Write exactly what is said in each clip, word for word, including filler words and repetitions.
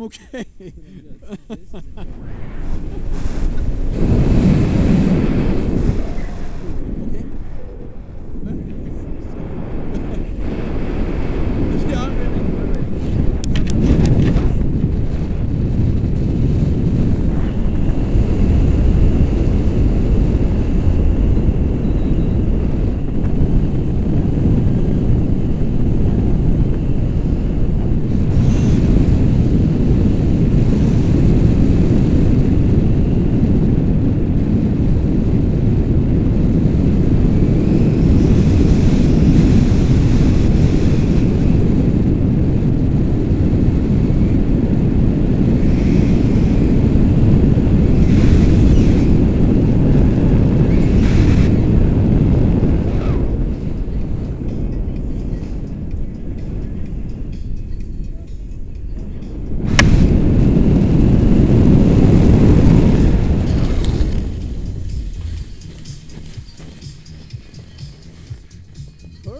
I'm okay.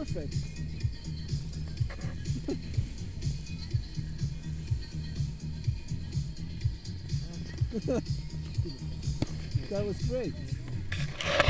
Perfect. That was great.